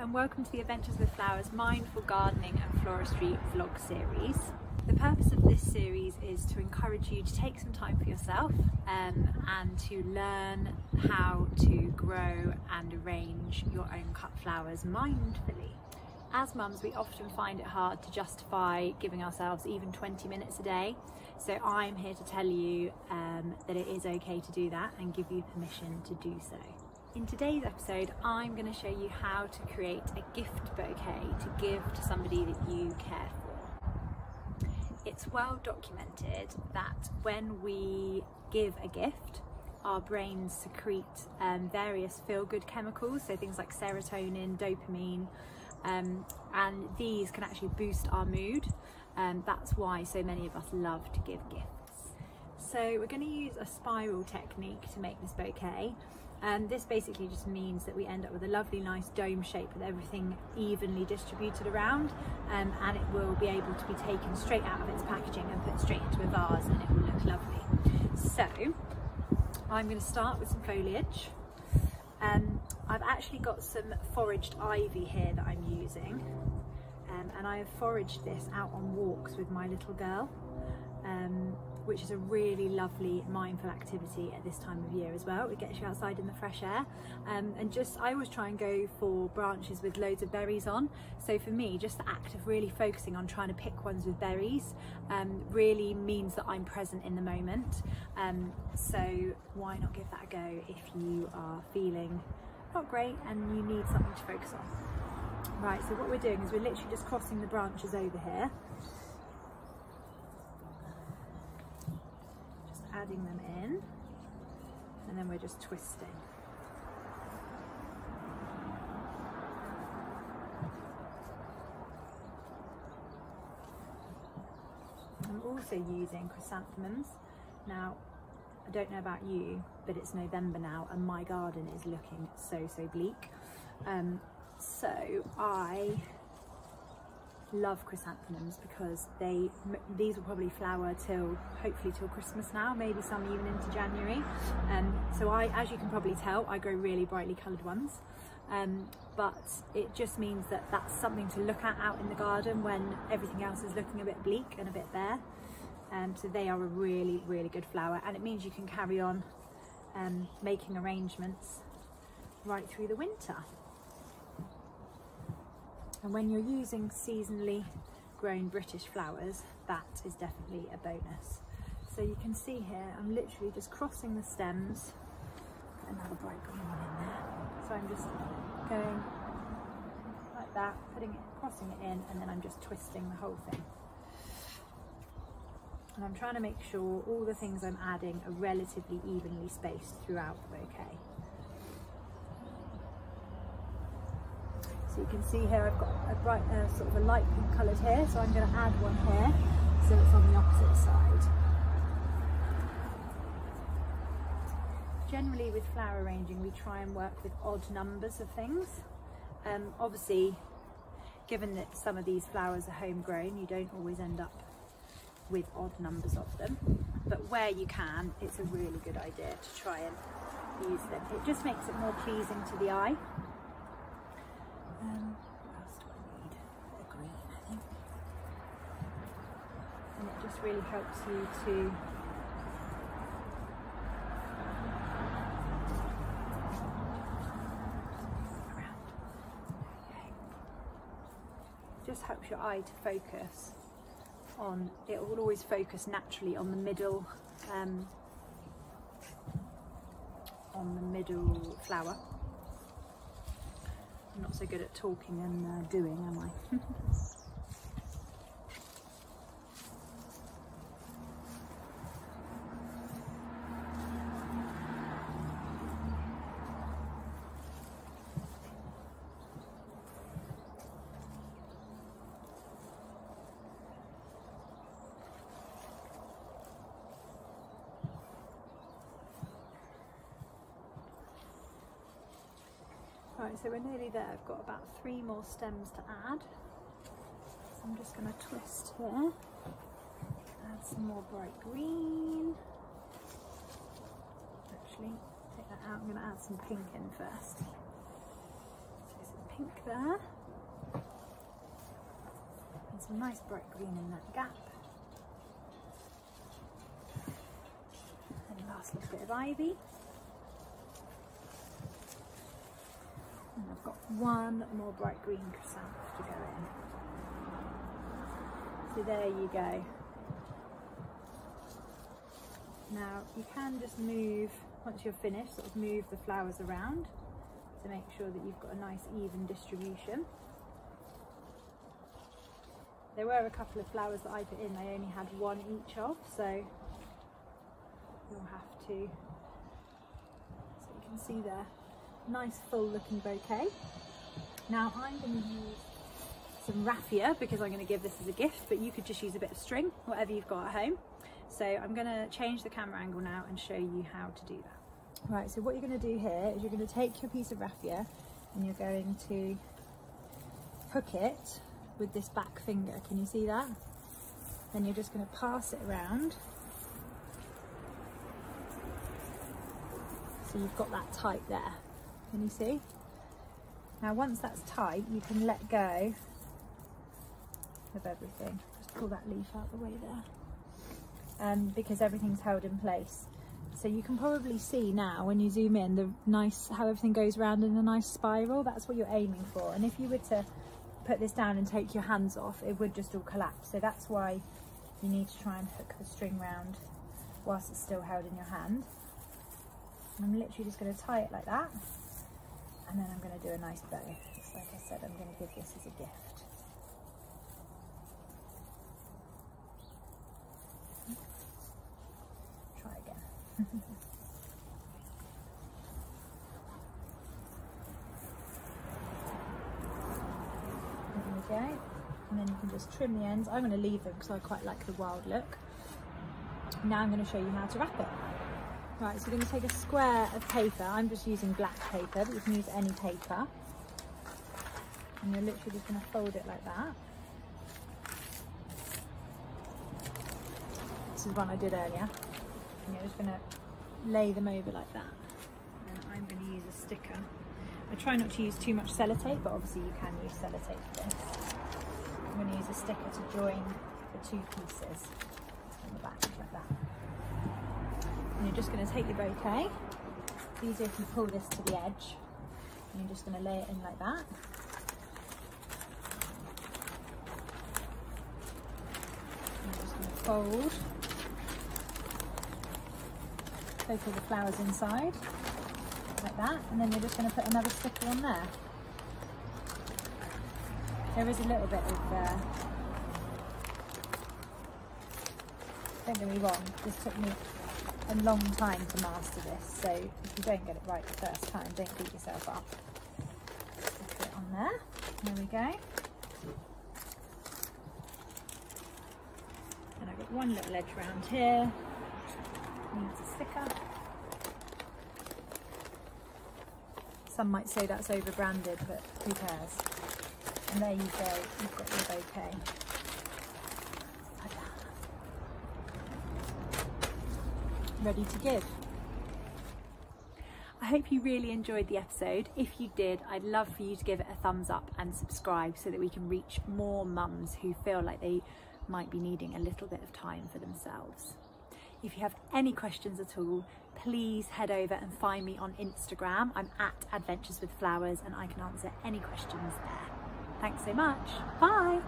and welcome to the Adventures with Flowers Mindful Gardening and Floristry vlog series. The purpose of this series is to encourage you to take some time for yourself and to learn how to grow and arrange your own cut flowers mindfully. As mums, we often find it hard to justify giving ourselves even 20 minutes a day, so I'm here to tell you that it is okay to do that and give you permission to do so. In today's episode, I'm going to show you how to create a gift bouquet to give to somebody that you care for. It's well documented that when we give a gift, our brains secrete various feel-good chemicals, so things like serotonin, dopamine, and these can actually boost our mood. That's why so many of us love to give gifts. So we're going to use a spiral technique to make this bouquet. This basically just means that we end up with a lovely nice dome shape with everything evenly distributed around, and it will be able to be taken straight out of its packaging and put straight into a vase, and it will look lovely. So I'm going to start with some foliage. I've actually got some foraged ivy here that I'm using, and I have foraged this out on walks with my little girl, which is a really lovely mindful activity at this time of year as well. It gets you outside in the fresh air, and I always try and go for branches with loads of berries on. So for me, just the act of really focusing on trying to pick ones with berries really means that I'm present in the moment. So why not give that a go if you are feeling not great and you need something to focus on. Right, so what we're doing is we're literally just crossing the branches over here, adding them in, and then we're just twisting. I'm also using chrysanthemums. Now, I don't know about you, but it's November now and my garden is looking so bleak. So I love chrysanthemums because these will probably flower hopefully till Christmas now, maybe some even into January. So as you can probably tell, I grow really brightly coloured ones, but it just means that that's something to look at out in the garden when everything else is looking a bit bleak and a bit bare. So they are a really good flower, and it means you can carry on making arrangements right through the winter. And when you're using seasonally grown British flowers, that is definitely a bonus. So you can see here, I'm literally just crossing the stems. Another bright green one in there. So I'm just going like that, crossing it in, and then I'm just twisting the whole thing. And I'm trying to make sure all the things I'm adding are relatively evenly spaced throughout the bouquet. So you can see here I've got a bright sort of a light pink coloured here, so I'm going to add one here so it's on the opposite side. Generally with flower arranging we try and work with odd numbers of things. Obviously given that some of these flowers are homegrown, you don't always end up with odd numbers of them, but where you can, it's a really good idea to try and use them. It just makes it more pleasing to the eye. What else do I need? A green, I think. And it just really helps you to around. Okay. Just helps your eye to focus on. It will always focus naturally on the middle, flower. I'm not so good at talking and doing, am I? Right, so we're nearly there. I've got about 3 more stems to add. So I'm just going to twist here, add some more bright green. Actually, take that out. I'm going to add some pink in first. So some pink there. And some nice bright green in that gap. And last little bit of ivy. And I've got one more bright green chrysanthemum to go in. So there you go. Now you can just move, once you're finished, sort of move the flowers around to make sure that you've got a nice even distribution. There were a couple of flowers that I put in, I only had one each of, so you'll have to, so you can see there, nice full looking bouquet. Now I'm going to use some raffia because I'm going to give this as a gift, but you could just use a bit of string, whatever you've got at home. So I'm going to change the camera angle now and show you how to do that. Right, so what you're going to do here is you're going to take your piece of raffia and you're going to hook it with this back finger. Can you see that? Then you're just going to pass it around. So you've got that tight there. Can you see? Now once that's tight, you can let go of everything. Just pull that leaf out the way there. Because everything's held in place. So you can probably see now when you zoom in the nice, how everything goes round in a nice spiral. That's what you're aiming for, and if you were to put this down and take your hands off, it would just all collapse. So that's why you need to try and hook the string round whilst it's still held in your hand. I'm literally just going to tie it like that, and then I'm going to do a nice bow. So like I said, I'm going to give this as a gift. There we go, and then you can just trim the ends. I'm going to leave them because I quite like the wild look. Now I'm going to show you how to wrap it. Right, so you're going to take a square of paper. I'm just using black paper, but you can use any paper, and you're literally just going to fold it like that. This is one I did earlier. I'm just going to lay them over like that, and I'm going to use a sticker. I try not to use too much sellotape, but obviously you can use sellotape for this. I'm going to use a sticker to join the two pieces on the back like that. And you're just going to take your bouquet. It's easier if you pull this to the edge, and you're just going to lay it in like that. And you're just going to fold both of the flowers inside, like that, and then you're just going to put another sticker on there. There is a little bit of, don't get me wrong, this took me a long time to master this, so if you don't get it right the first time, don't beat yourself up. Put it on there, there we go. And I've got one little edge round here. Needs a sticker. Some might say that's over branded, but who cares? And there you go, you've got your bouquet. Like that. Ready to give. I hope you really enjoyed the episode. If you did, I'd love for you to give it a thumbs up and subscribe so that we can reach more mums who feel like they might be needing a little bit of time for themselves. If you have any questions at all, please head over and find me on Instagram. I'm at Adventures with Flowers, and I can answer any questions there. Thanks so much. Bye.